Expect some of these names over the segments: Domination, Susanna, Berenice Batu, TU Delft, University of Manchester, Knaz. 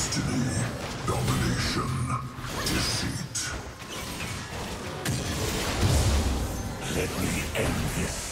Destiny, domination, deceit. Let me end this.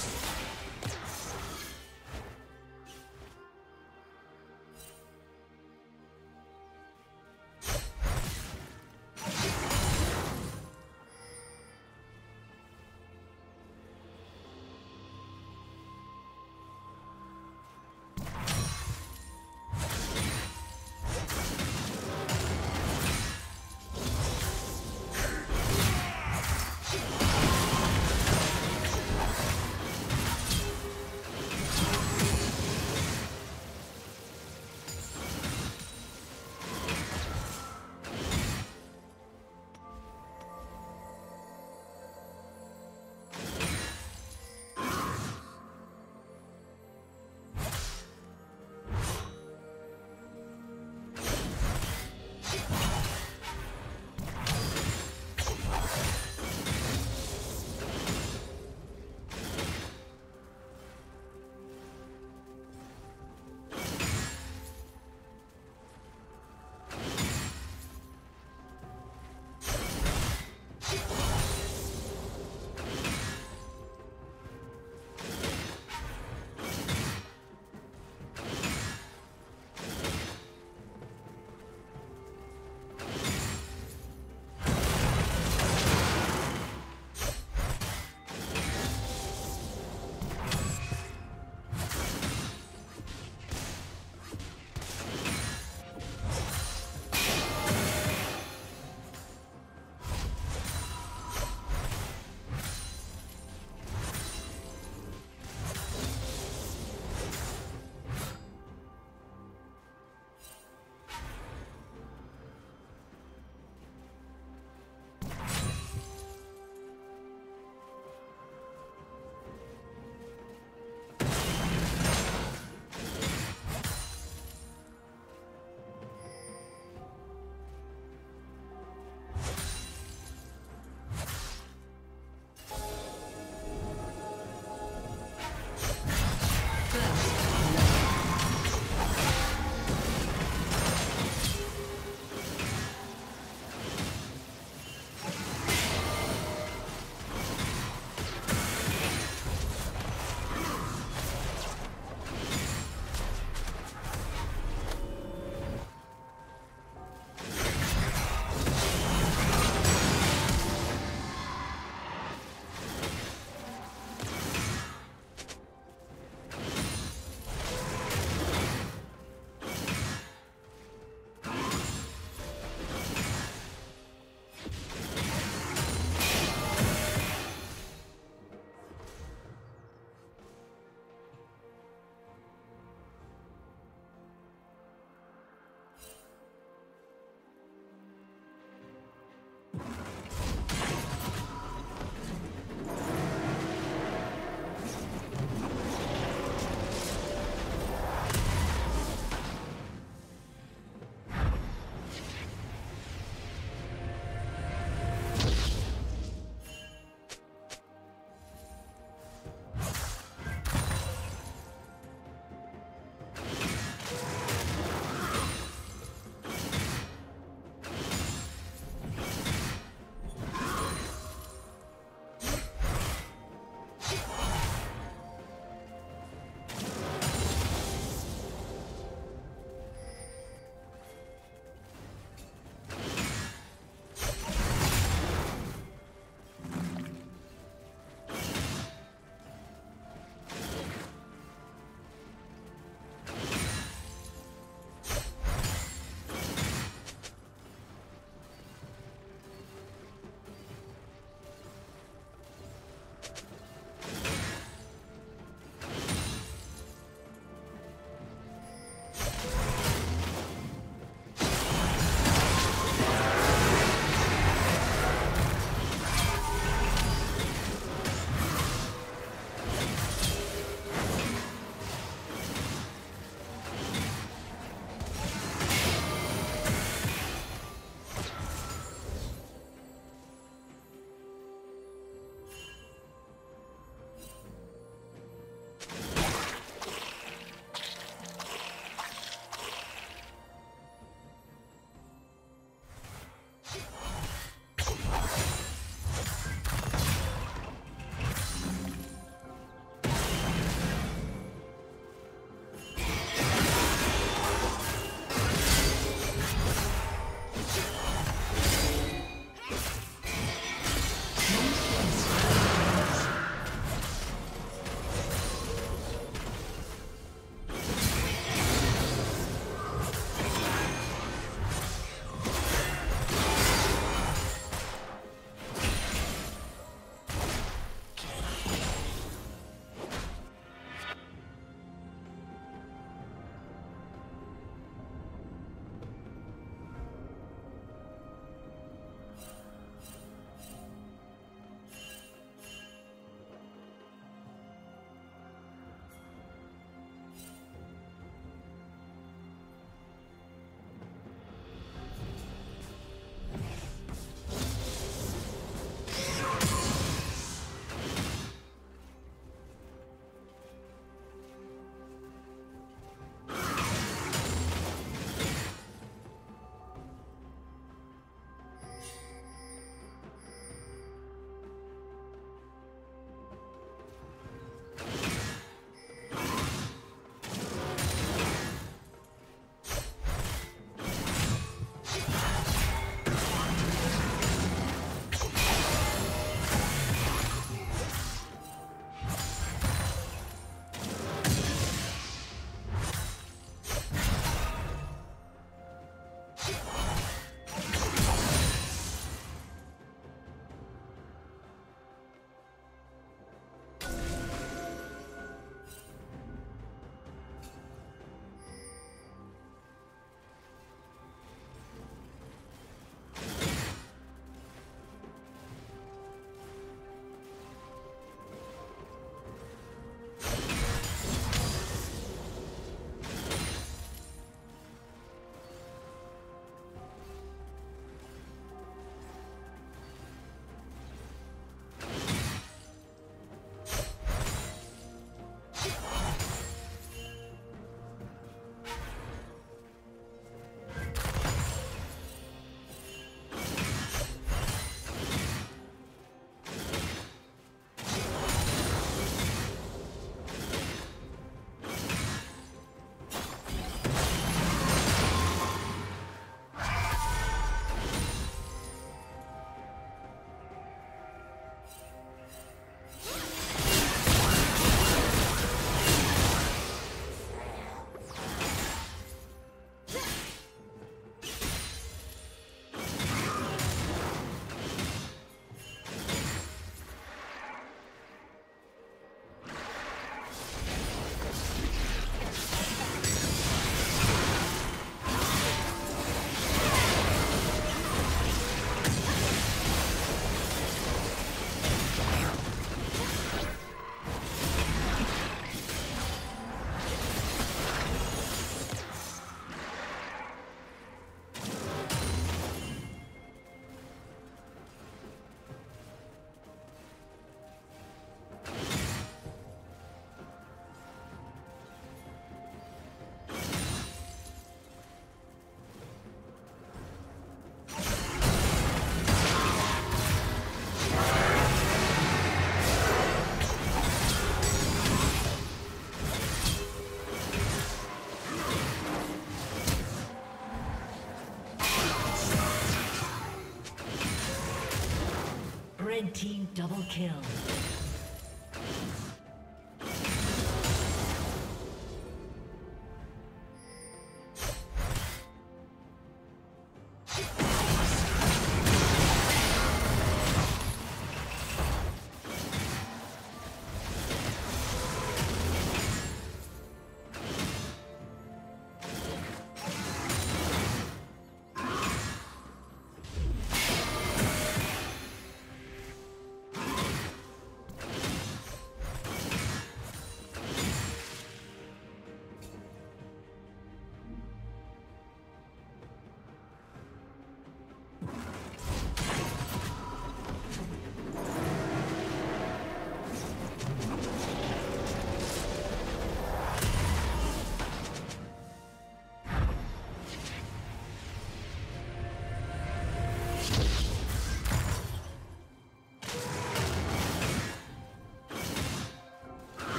kill.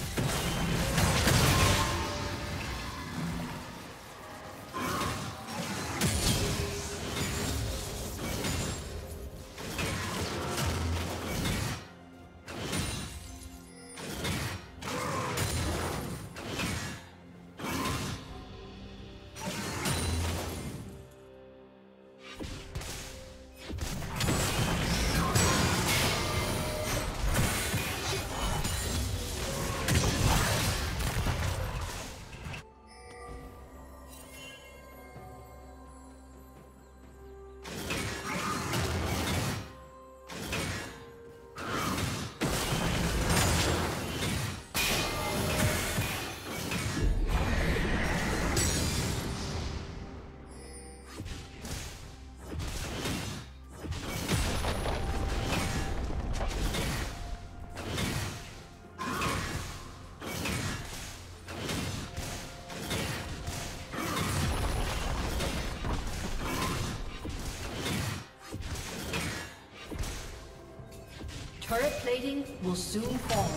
Turret plating will soon fall.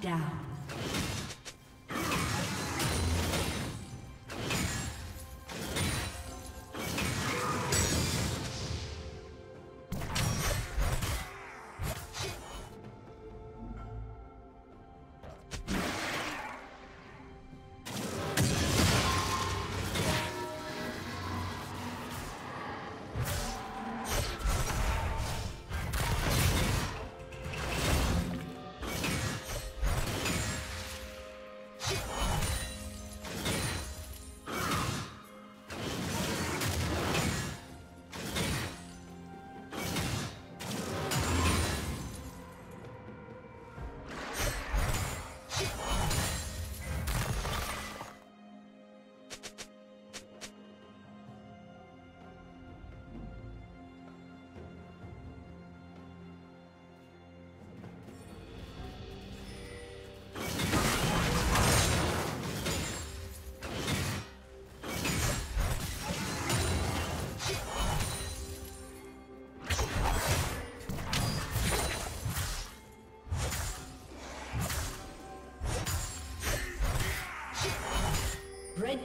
down. Red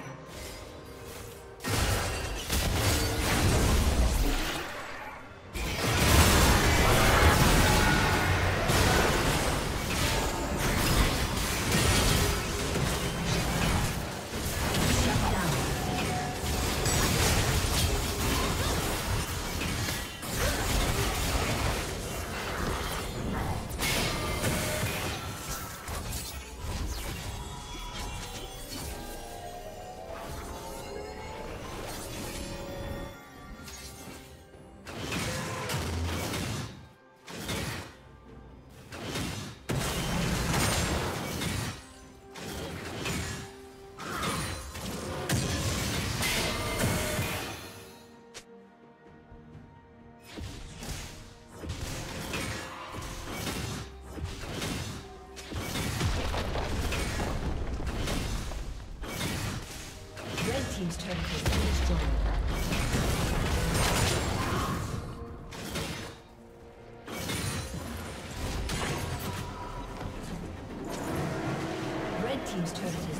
Team's turret has been destroyed. Red team's turret has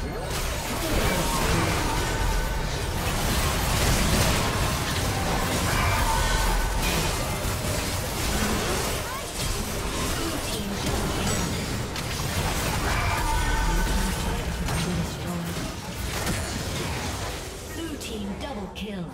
Blue team double kill.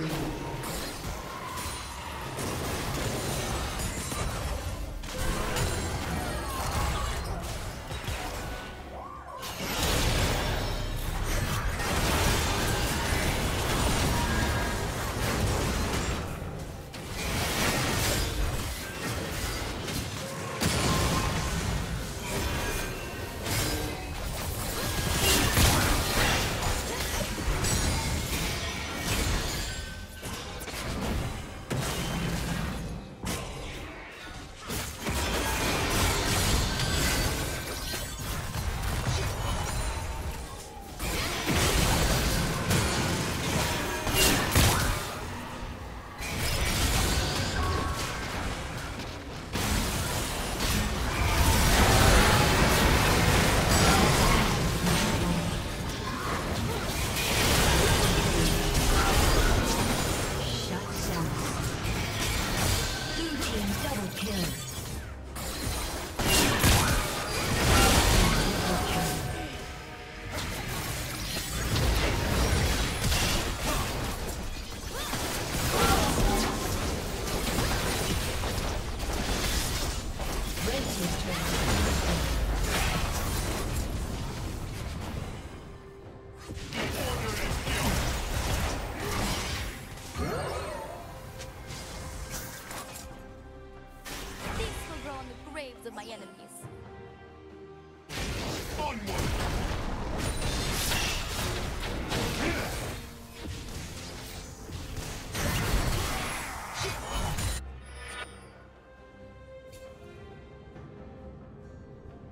victory.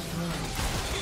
Destroyed.